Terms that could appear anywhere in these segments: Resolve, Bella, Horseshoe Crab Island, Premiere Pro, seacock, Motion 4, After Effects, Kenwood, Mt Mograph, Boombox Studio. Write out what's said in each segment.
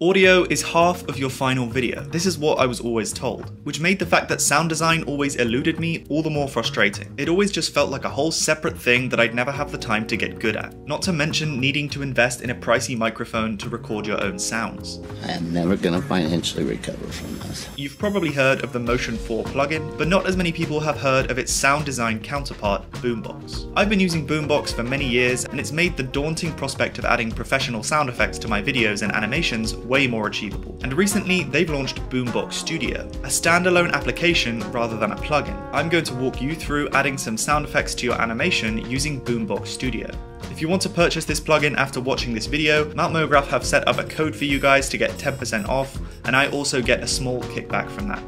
Audio is half of your final video. This is what I was always told, which made the fact that sound design always eluded me all the more frustrating. It always just felt like a whole separate thing that I'd never have the time to get good at, not to mention needing to invest in a pricey microphone to record your own sounds. I am never gonna financially recover from this. You've probably heard of the Motion 4 plugin, but not as many people have heard of its sound design counterpart, Boombox. I've been using Boombox for many years, and it's made the daunting prospect of adding professional sound effects to my videos and animations way more achievable. And recently, they've launched Boombox Studio, a standalone application rather than a plugin. I'm going to walk you through adding some sound effects to your animation using Boombox Studio. If you want to purchase this plugin after watching this video, Mt Mograph have set up a code for you guys to get 10% off, and I also get a small kickback from that.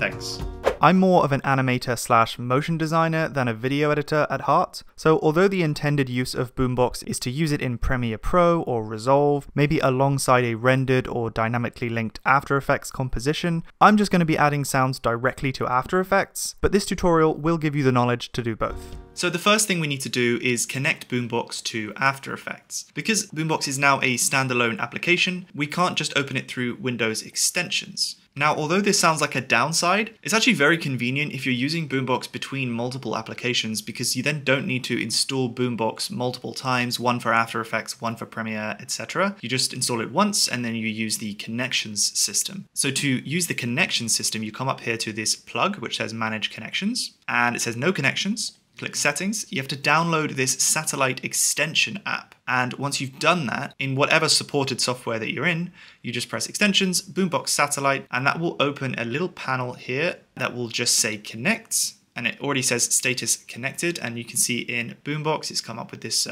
Thanks. I'm more of an animator slash motion designer than a video editor at heart, so although the intended use of Boombox is to use it in Premiere Pro or Resolve, maybe alongside a rendered or dynamically linked After Effects composition, I'm just going to be adding sounds directly to After Effects, but this tutorial will give you the knowledge to do both. So the first thing we need to do is connect Boombox to After Effects. Because Boombox is now a standalone application, we can't just open it through Windows extensions. Now, although this sounds like a downside, it's actually very convenient if you're using Boombox between multiple applications, because you then don't need to install Boombox multiple times, one for After Effects, one for Premiere, etc. You just install it once and then you use the connections system. So to use the connections system, you come up here to this plug which says Manage Connections, and it says No Connections. Click Settings. You have to download this satellite extension app. And once you've done that, in whatever supported software that you're in, you just press Extensions, Boombox Satellite, and that will open a little panel here that will just say Connect. And it already says Status Connected, and you can see in Boombox it's come up with this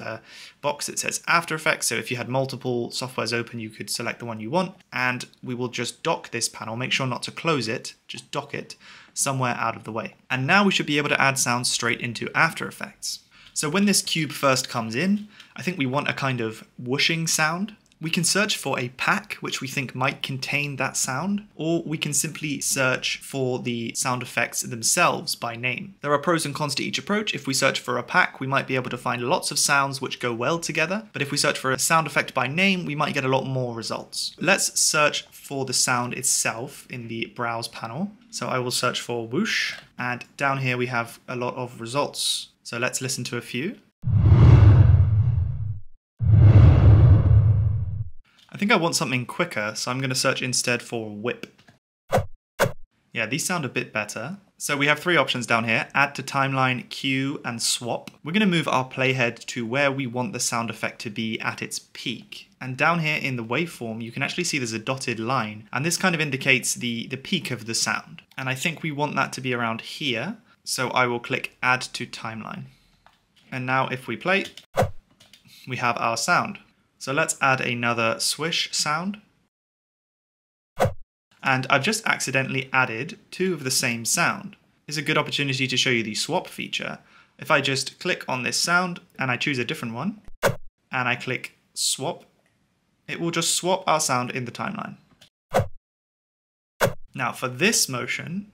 box that says After Effects, so if you had multiple softwares open you could select the one you want, and we will just dock this panel. Make sure not to close it, just dock it somewhere out of the way. And now we should be able to add sounds straight into After Effects. So when this cube first comes in, I think we want a kind of whooshing sound. We can search for a pack which we think might contain that sound, or we can simply search for the sound effects themselves by name. There are pros and cons to each approach. If we search for a pack, we might be able to find lots of sounds which go well together, but if we search for a sound effect by name, we might get a lot more results. Let's search for the sound itself in the browse panel. So I will search for whoosh, and down here we have a lot of results. So let's listen to a few. I think I want something quicker, so I'm going to search instead for whip. Yeah, these sound a bit better. So we have three options down here: add to timeline, cue, and swap. We're going to move our playhead to where we want the sound effect to be at its peak. And down here in the waveform, you can actually see there's a dotted line, and this kind of indicates the peak of the sound. And I think we want that to be around here, so I will click add to timeline. And now if we play, we have our sound. So let's add another swish sound. And I've just accidentally added two of the same sound. This is a good opportunity to show you the swap feature. If I just click on this sound and I choose a different one, and I click swap, it will just swap our sound in the timeline. Now for this motion,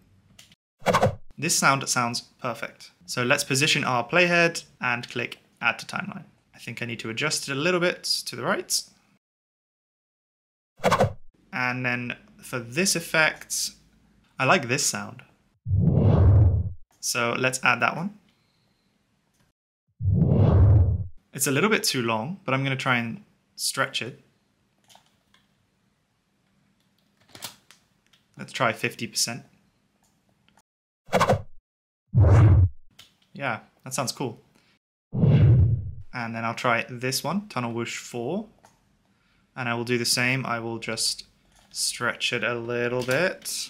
this sound sounds perfect. So let's position our playhead and click add to timeline. I think I need to adjust it a little bit to the right. And then for this effect, I like this sound. So let's add that one. It's a little bit too long, but I'm going to try and stretch it. Let's try 50%. Yeah, that sounds cool. And then I'll try this one, Tunnel Whoosh 4. And I will do the same. I will just stretch it a little bit.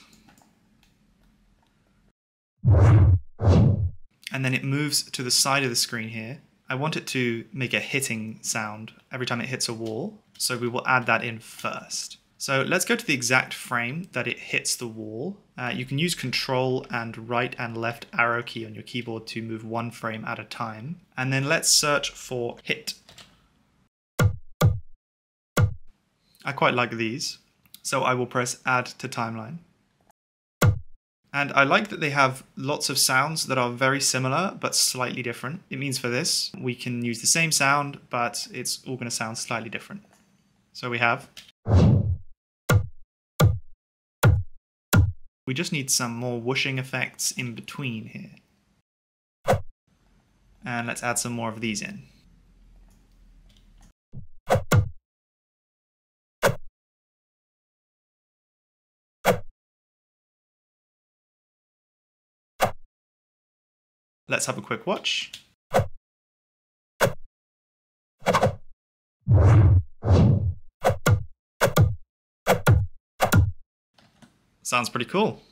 And then it moves to the side of the screen here. I want it to make a hitting sound every time it hits a wall, so we will add that in first. So let's go to the exact frame that it hits the wall. You can use Control and right and left arrow key on your keyboard to move one frame at a time. And then let's search for hit. I quite like these, so I will press add to timeline. And I like that they have lots of sounds that are very similar but slightly different. It means for this, we can use the same sound, but it's all going to sound slightly different. So we have We just need some more whooshing effects in between here. And let's add some more of these in. Let's have a quick watch. Sounds pretty cool.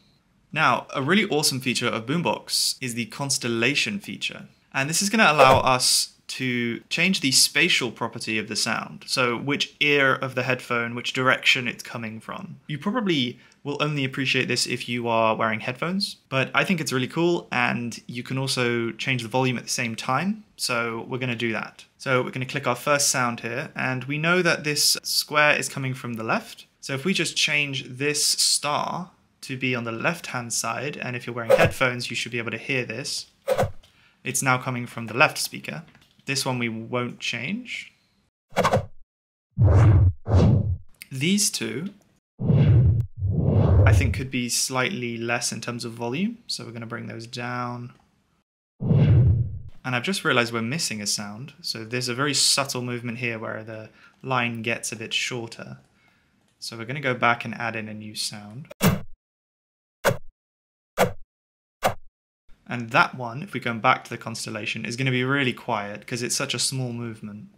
Now, a really awesome feature of Boombox is the constellation feature. And this is going to allow us to change the spatial property of the sound. So which ear of the headphone, which direction it's coming from. You probably will only appreciate this if you are wearing headphones, but I think it's really cool, and you can also change the volume at the same time. So we're going to do that. So we're going to click our first sound here, and we know that this square is coming from the left. So if we just change this star to be on the left-hand side, and if you're wearing headphones, you should be able to hear this. It's now coming from the left speaker. This one we won't change. These two, I think, could be slightly less in terms of volume. So we're going to bring those down. And I've just realized we're missing a sound. So there's a very subtle movement here where the line gets a bit shorter. So we're going to go back and add in a new sound. And that one, if we go back to the constellation, is going to be really quiet because it's such a small movement.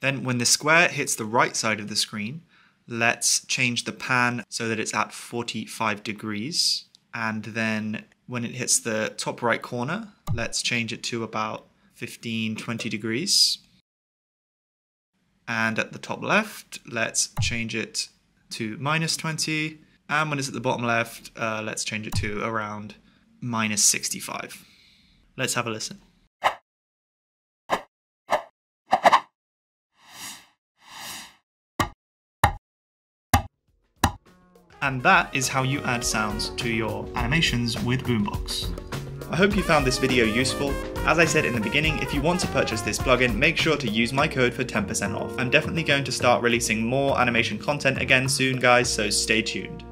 Then when the square hits the right side of the screen, let's change the pan so that it's at 45 degrees. And then when it hits the top right corner, let's change it to about 15-20 degrees. And at the top left, let's change it to -20. And when it's at the bottom left, let's change it to around -65. Let's have a listen. And that is how you add sounds to your animations with Boombox. I hope you found this video useful. As I said in the beginning, if you want to purchase this plugin, make sure to use my code for 10% off. I'm definitely going to start releasing more animation content again soon, guys, so stay tuned.